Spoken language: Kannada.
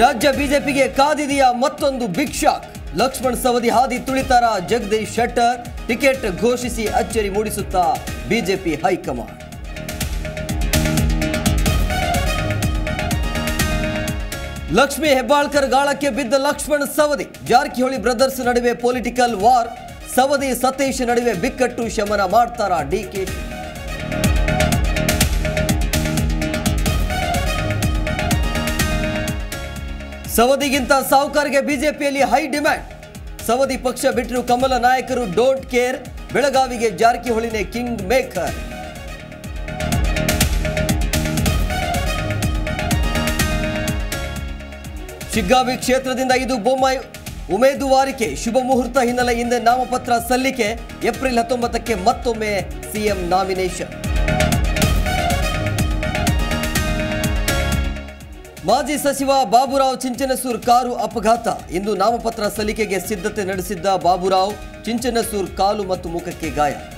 राज्य ಬಿಜೆಪಿಗೆ ಕಾದಿದೆಯ ಮತ್ತೊಂದು ಬಿಗ್ ಶಾಕ್ ಲಕ್ಷ್ಮಣ ಸವದಿ ಹಾದಿ ತುಳಿತಾರ ಜಗದೀಶ್ ಶೆಟ್ಟರ್ ಟಿಕೆಟ್ ಘೋಷಿಸಿ ಅಚ್ಚರಿ ಮೂಡಿಸುತ್ತಾ ಬಿಜೆಪಿ ಹೈಕಮಾಂಡ್ ಲಕ್ಷ್ಮಿ ಹೆಬ್ಬಾಳ್ಕರ್ ಗಾಳಕ್ಕೆ ಬಿದ್ದ ಲಕ್ಷ್ಮಣ ಸವದಿ ಜಾರಕಿಹೊಳಿ ಬ್ರದರ್ಸ್ ನಡುವೆ ಪೊಲಿಟಿಕಲ್ ವಾರ್ ಸವದಿ ಸತೀಶ್ ನಡುವೆ ಬಿಕ್ಕಟ್ಟು ಶಮನ ಮಾಡ್ತಾರ ಡಿಕೆ ಸವದಿಗಿಂತ ಸಾವುಕಾರರಿಗೆ ಬಿಜೆಪಿಯಲ್ಲಿ ಹೈ ಡಿಮ್ಯಾಂಡ್ ಸವದಿ ಪಕ್ಷ ಬಿಟ್ಟರು ಕಮಲ ನಾಯಕರು ಡೋಂಟ್ ಕೇರ್ ಬೆಳಗಾವಿಗೆ ಜಾರಕಿಹೊಳಿನೇ ಕಿಂಗ್ ಮೇಕರ್ ಶಿಗ್ಗಾವಿ ಕ್ಷೇತ್ರದಿಂದ ಇದು ಬೊಮ್ಮಾಯಿ ಉಮೇದುವಾರಿಕೆ ಶುಭ ಮುಹೂರ್ತ ಹಿನ್ನೆಲೆ ಹಿಂದೆ ನಾಮಪತ್ರ ಸಲ್ಲಿಕೆ ಏಪ್ರಿಲ್ 19ಕ್ಕೆ ಮತ್ತೊಮ್ಮೆ ಸಿಎಂ ನಾಮಿನೇಷನ್ ಮಾಜಿ ಸಚಿವ ಬಾಬುರಾವ್ ಚಿಂಚನಸೂರ್ ಕಾರು ಅಪಘಾತ ಇಂದು ನಾಮಪತ್ರ ಸಲ್ಲಿಕೆಗೆ ಸಿದ್ಧತೆ ನಡೆಸಿದ್ದ ಬಾಬುರಾವ್ ಚಿಂಚನಸೂರ್ ಕಾಲು ಮತ್ತು ಮುಖಕ್ಕೆ ಗಾಯ